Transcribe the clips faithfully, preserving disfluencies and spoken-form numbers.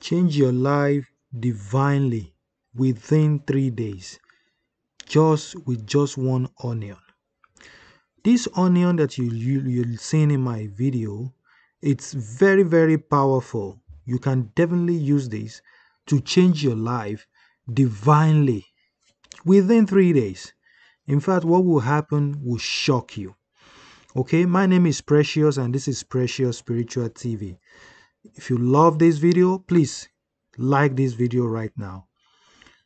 Change your life divinely within three days, just with just one onion. This onion that you, you, you're seeing in my video, it's very, very powerful. You can definitely use this to change your life divinely within three days. In fact, what will happen will shock you. Okay, my name is Precious and this is Precious Spiritual T V. If you love this video, please like this video right now.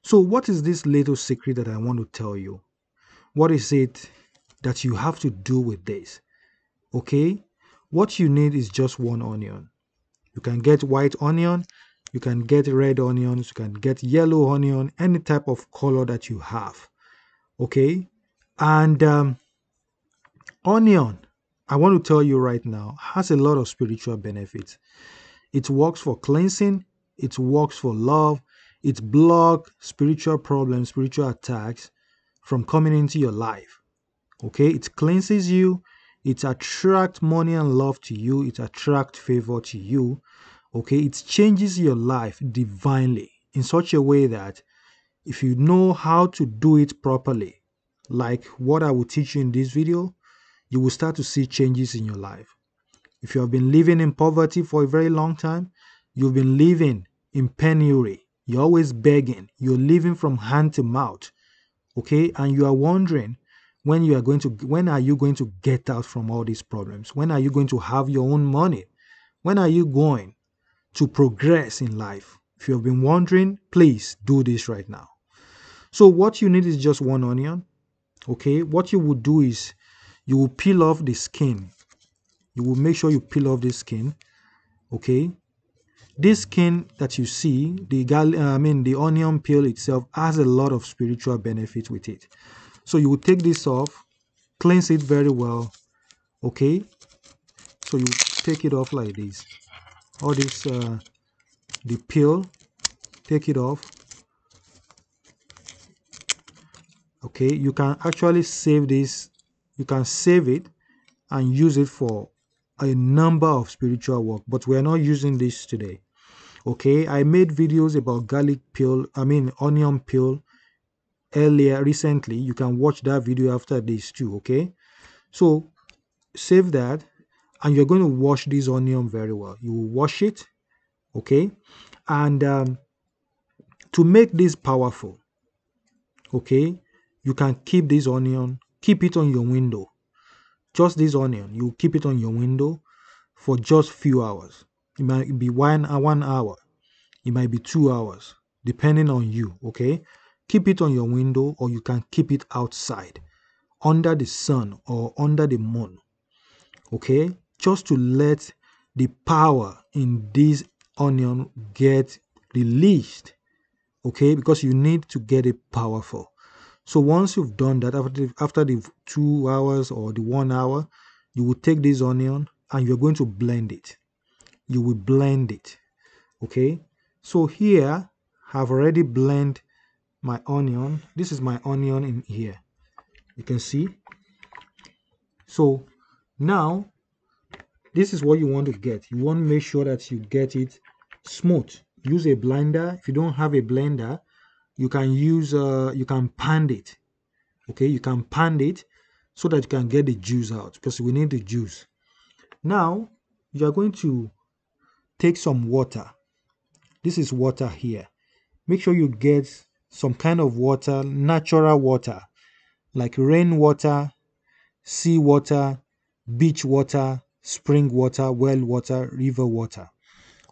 So what is this little secret that I want to tell you? What is it that you have to do with this? Okay, what you need is just one onion. You can get white onion, you can get red onions, you can get yellow onion, any type of color that you have. Okay, and um, onion, I want to tell you right now, has a lot of spiritual benefits. It works for cleansing, it works for love, it blocks spiritual problems, spiritual attacks from coming into your life. Okay, it cleanses you, it attracts money and love to you, it attracts favor to you. Okay, it changes your life divinely in such a way that if you know how to do it properly, like what I will teach you in this video, you will start to see changes in your life. If you have been living in poverty for a very long time, you've been living in penury, you're always begging, you're living from hand to mouth, okay, and you are wondering when you are going to, when are you going to get out from all these problems? When are you going to have your own money? When are you going to progress in life? If you have been wondering, please do this right now. So what you need is just one onion, okay? What you will do is you will peel off the skin. You will make sure you peel off this skin, okay? This skin that you see, the gal I mean the onion peel itself has a lot of spiritual benefit with it. So you will take this off, cleanse it very well, okay? So you take it off like this. All this, uh, the peel, take it off. Okay, you can actually save this. You can save it and use it for a number of spiritual work, but we are not using this today. Okay, I made videos about garlic peel, I mean onion peel, earlier recently. You can watch that video after this too. Okay, so save that, and you're going to wash this onion very well. You will wash it, okay? And um, to make this powerful, okay, you can keep this onion, keep it on your window. Just this onion, you keep it on your window for just few hours. It might be one one hour, it might be two hours, depending on you. Okay, keep it on your window, or you can keep it outside under the sun or under the moon, okay, just to let the power in this onion get released, okay, because you need to get it powerful. So once you've done that, after the, after the two hours or the one hour, you will take this onion and you're going to blend it. You will blend it, okay? So here I've already blended my onion. This is my onion in here, you can see. So now this is what you want to get. You want to make sure that you get it smooth. Use a blender. If you don't have a blender, you can use uh you can pound it, okay? You can pound it so that you can get the juice out, because we need the juice. Now you are going to take some water. This is water here. Make sure you get some kind of water, natural water, like rain water, sea water, beach water, spring water, well water, river water,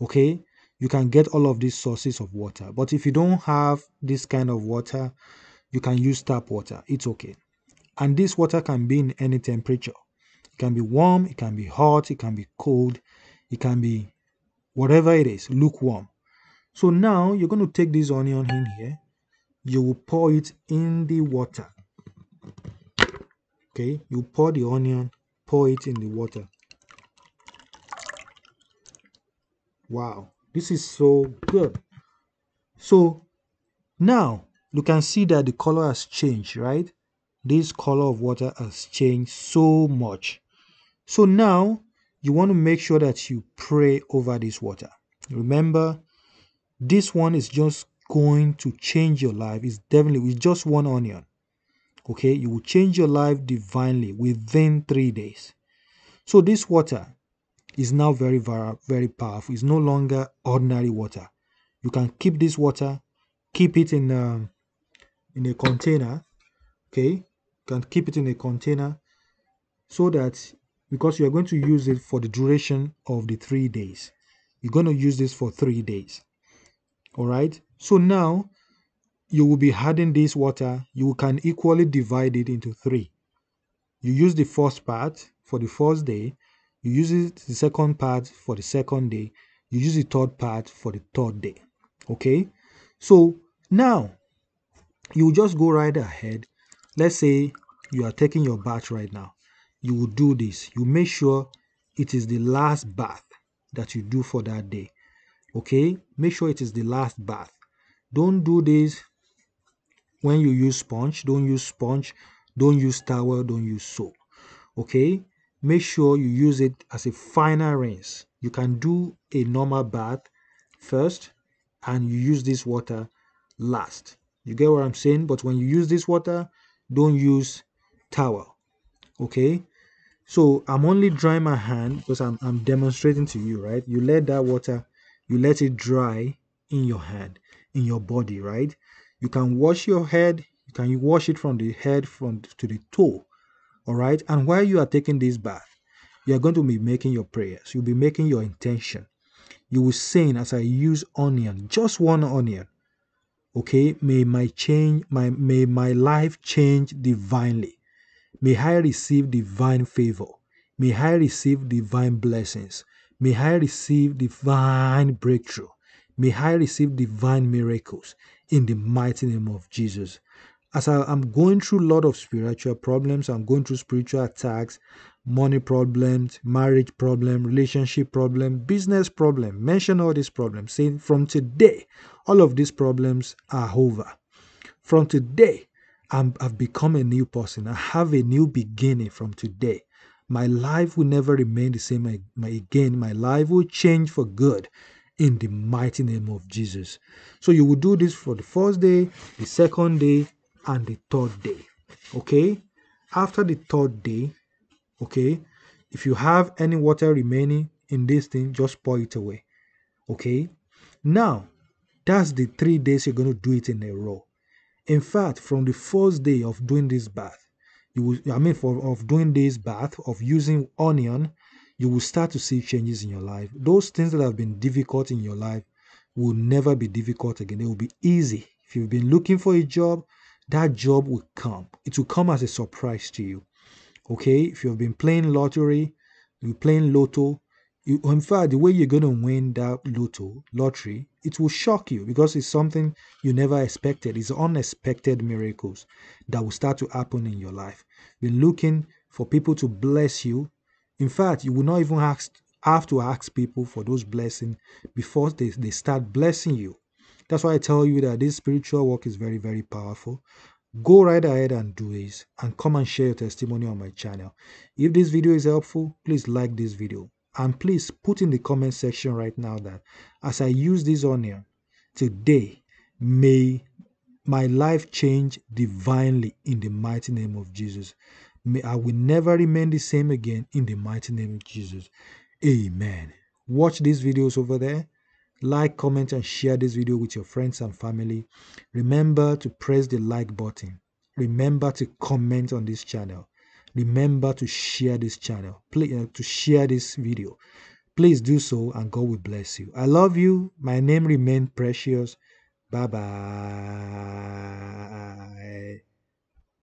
okay? You can get all of these sources of water, but if you don't have this kind of water, you can use tap water, it's okay. And this water can be in any temperature. It can be warm, it can be hot, it can be cold, it can be whatever it is, lukewarm. So now you're going to take this onion in here. You will pour it in the water, okay? You pour the onion, pour it in the water. Wow, this is so good. So now you can see that the color has changed, right? This color of water has changed so much. So now you want to make sure that you pray over this water. Remember, This one is just going to change your life. It's definitely with just one onion. Okay, you will change your life divinely within three days. So this water is now very, very powerful. It's no longer ordinary water. You can keep this water, keep it in a, in a container. Okay, you can keep it in a container so that, because you are going to use it for the duration of the three days. You're going to use this for three days. All right. So now you will be adding this water. You can equally divide it into three. You use the first part for the first day. You use it, the second part for the second day. You use the third part for the third day. Okay. So now you just go right ahead. Let's say you are taking your bath right now. You will do this. You make sure it is the last bath that you do for that day. Okay. Make sure it is the last bath. Don't do this when you use sponge. Don't use sponge. Don't use towel. Don't use soap. Okay. Make sure you use it as a final rinse. You can do a normal bath first and you use this water last. You get what I'm saying? But when you use this water, don't use towel. Okay. So I'm only drying my hand because I'm, I'm demonstrating to you, right? You let that water, you let it dry in your hand, in your body, right? You can wash your head. You can wash it from the head from to the toe, all right? And while you are taking this bath, you are going to be making your prayers. You'll be making your intention. You will sing as I use onion, just one onion, okay? May my change, my may my life change divinely. May I receive divine favor. May I receive divine blessings. May I receive divine breakthrough. May I receive divine miracles in the mighty name of Jesus. As I, I'm going through a lot of spiritual problems, I'm going through spiritual attacks, money problems, marriage problem, relationship problem, business problem, mention all these problems, saying from today, all of these problems are over. From today, I'm, I've become a new person. I have a new beginning from today. My life will never remain the same again. My life will change for good in the mighty name of Jesus. So you will do this for the first day, the second day, and the third day. Okay? After the third day, okay, if you have any water remaining in this thing, just pour it away. Okay? Now, that's the three days you're going to do it in a row. In fact, from the first day of doing this bath, You will, I mean, for of doing this bath, of using onion, you will start to see changes in your life. Those things that have been difficult in your life will never be difficult again. It will be easy. If you've been looking for a job, that job will come. It will come as a surprise to you. Okay? If you've been playing lottery, you're playing lotto, you, in fact, the way you're going to win that lotto, lottery, it will shock you because it's something you never expected. It's unexpected miracles that will start to happen in your life. You're looking for people to bless you. In fact, you will not even ask, have to ask people for those blessings before they, they start blessing you. That's why I tell you that this spiritual work is very, very powerful. Go right ahead and do this and come and share your testimony on my channel. If this video is helpful, please like this video. And please put in the comment section right now that as I use this onion today, may my life change divinely in the mighty name of Jesus. May I will never remain the same again in the mighty name of Jesus. Amen. Watch these videos over there. Like, comment, and share this video with your friends and family. Remember to press the like button. Remember to comment on this channel. Remember to share this channel, please, uh, to share this video. Please do so and God will bless you. I love you. My name remains Precious. Bye-bye.